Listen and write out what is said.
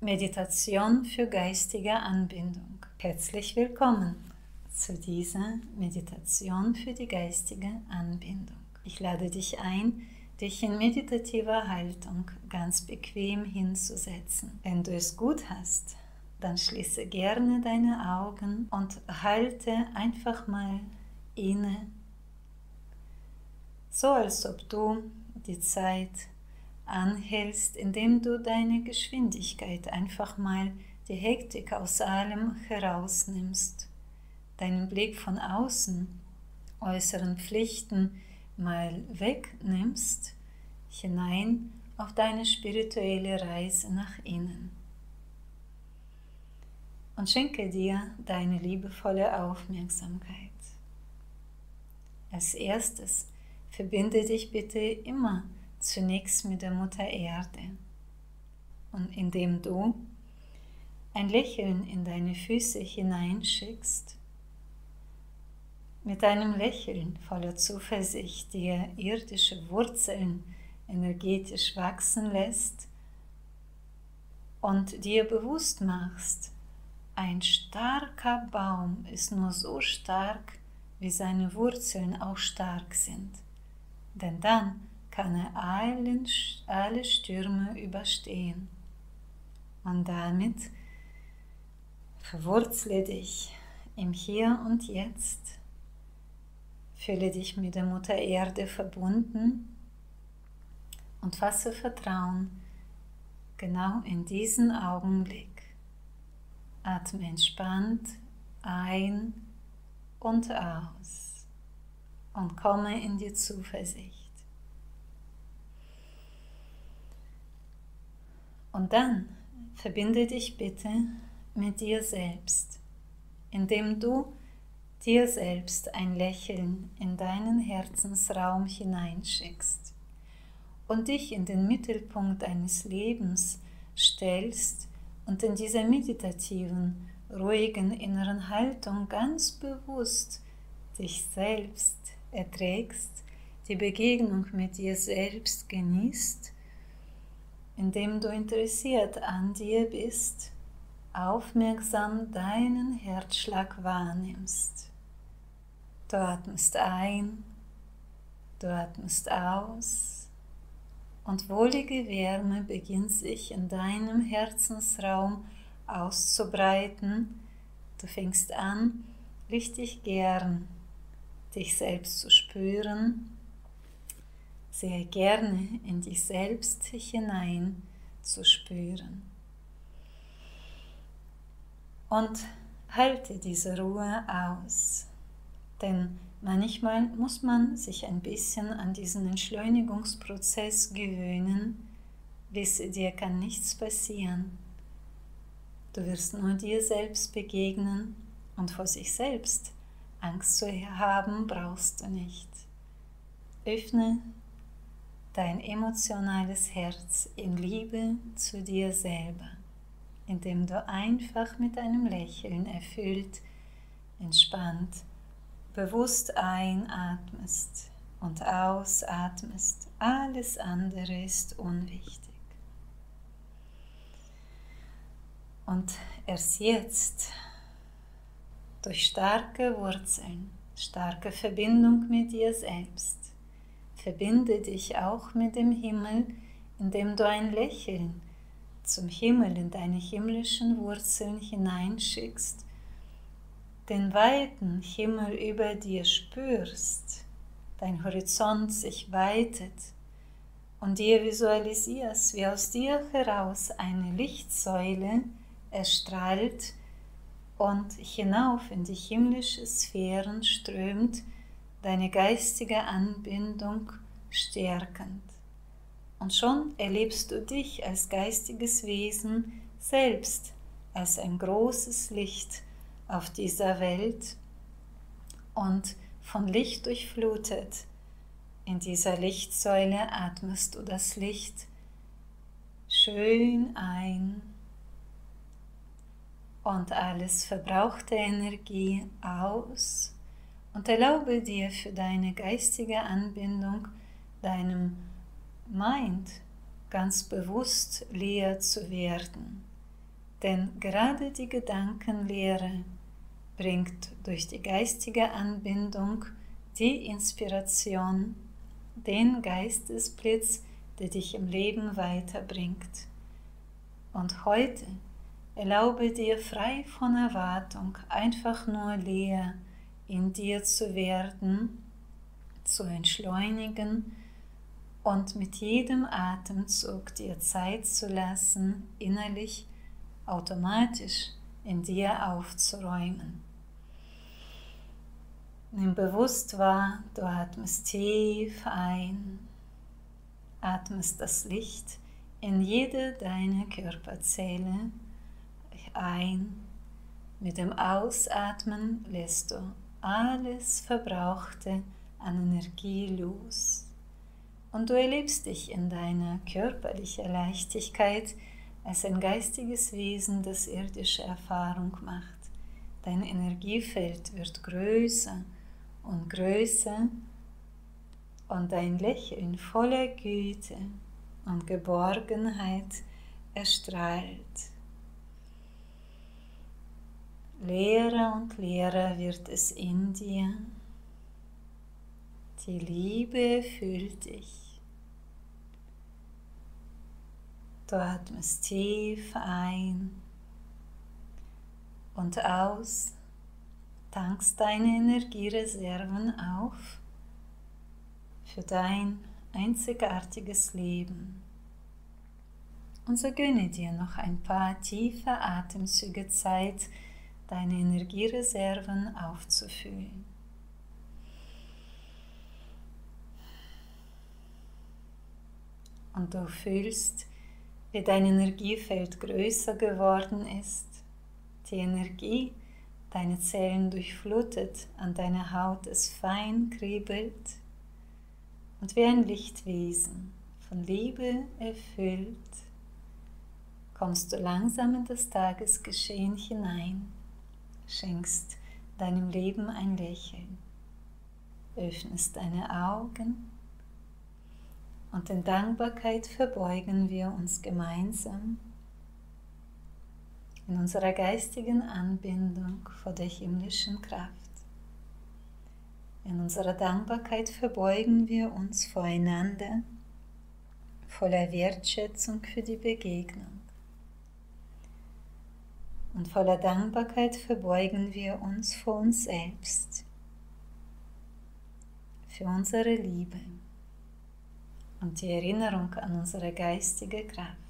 Meditation für geistige Anbindung. Herzlich willkommen zu dieser Meditation für die geistige Anbindung. Ich lade dich ein, dich in meditativer Haltung ganz bequem hinzusetzen. Wenn du es gut hast, dann schließe gerne deine Augen und halte einfach mal inne, so als ob du die Zeit anhältst, indem du deine Geschwindigkeit einfach mal die Hektik aus allem herausnimmst, deinen Blick von außen, äußeren Pflichten mal wegnimmst, hinein auf deine spirituelle Reise nach innen. Und schenke dir deine liebevolle Aufmerksamkeit. Als erstes verbinde dich bitte immer zunächst mit der Mutter Erde, und indem du ein Lächeln in deine Füße hineinschickst, mit einem Lächeln voller Zuversicht dir irdische Wurzeln energetisch wachsen lässt und dir bewusst machst, ein starker Baum ist nur so stark, wie seine Wurzeln auch stark sind, denn dann kann er alle Stürme überstehen. Und damit verwurzle dich im Hier und Jetzt. Fühle dich mit der Mutter Erde verbunden und fasse Vertrauen genau in diesen Augenblick. Atme entspannt ein und aus und komme in die Zuversicht. Und dann verbinde dich bitte mit dir selbst, indem du dir selbst ein Lächeln in deinen Herzensraum hineinschickst und dich in den Mittelpunkt deines Lebens stellst und in dieser meditativen, ruhigen inneren Haltung ganz bewusst dich selbst erträgst, die Begegnung mit dir selbst genießt, indem du interessiert an dir bist, aufmerksam deinen Herzschlag wahrnimmst. Du atmest ein, du atmest aus und wohlige Wärme beginnt sich in deinem Herzensraum auszubreiten. Du fängst an, richtig gern dich selbst zu spüren, sehr gerne in dich selbst hinein zu spüren. Und halte diese Ruhe aus, denn manchmal muss man sich ein bisschen an diesen Entschleunigungsprozess gewöhnen. Wisse, dir kann nichts passieren. Du wirst nur dir selbst begegnen und vor sich selbst Angst zu haben brauchst du nicht. Öffne dein emotionales Herz in Liebe zu dir selber, indem du einfach mit einem Lächeln erfüllt, entspannt, bewusst einatmest und ausatmest. Alles andere ist unwichtig. Und erst jetzt, durch starke Wurzeln, starke Verbindung mit dir selbst, verbinde dich auch mit dem Himmel, indem du ein Lächeln zum Himmel in deine himmlischen Wurzeln hineinschickst, den weiten Himmel über dir spürst, dein Horizont sich weitet und dir visualisierst, wie aus dir heraus eine Lichtsäule erstrahlt und hinauf in die himmlischen Sphären strömt, deine geistige Anbindung stärkend. Und schon erlebst du dich als geistiges Wesen selbst, als ein großes Licht auf dieser Welt und von Licht durchflutet. In dieser Lichtsäule atmest du das Licht schön ein und alles verbrauchte Energie aus. Und erlaube dir für deine geistige Anbindung, deinem Mind ganz bewusst leer zu werden, Denn gerade die Gedankenlehre bringt durch die geistige Anbindung die Inspiration, den Geistesblitz, der dich im Leben weiterbringt. Und heute erlaube dir frei von Erwartung, einfach nur leer in dir zu werden, zu entschleunigen und mit jedem Atemzug dir Zeit zu lassen, innerlich automatisch in dir aufzuräumen. Nimm bewusst wahr, du atmest tief ein, atmest das Licht in jede deiner Körperzelle ein. Mit dem Ausatmen lässt du alles Verbrauchte an Energie los. Und du erlebst dich in deiner körperlichen Leichtigkeit als ein geistiges Wesen, das irdische Erfahrung macht. Dein Energiefeld wird größer und größer und dein Lächeln voller Güte und Geborgenheit erstrahlt. Leerer und leerer wird es in dir. Die Liebe erfüllt dich. Du atmest tief ein und aus, tankst deine Energiereserven auf für dein einzigartiges Leben. Und so gönne dir noch ein paar tiefe Atemzüge Zeit, deine Energiereserven aufzufüllen. Und du fühlst, wie dein Energiefeld größer geworden ist, die Energie deine Zellen durchflutet, an deiner Haut es fein kribbelt und wie ein Lichtwesen von Liebe erfüllt, kommst du langsam in das Tagesgeschehen hinein. Schenkst deinem Leben ein Lächeln, öffnest deine Augen und in Dankbarkeit verbeugen wir uns gemeinsam in unserer geistigen Anbindung vor der himmlischen Kraft. In unserer Dankbarkeit verbeugen wir uns voreinander, voller Wertschätzung für die Begegnung. Und voller Dankbarkeit verbeugen wir uns vor uns selbst, für unsere Liebe und die Erinnerung an unsere geistige Kraft.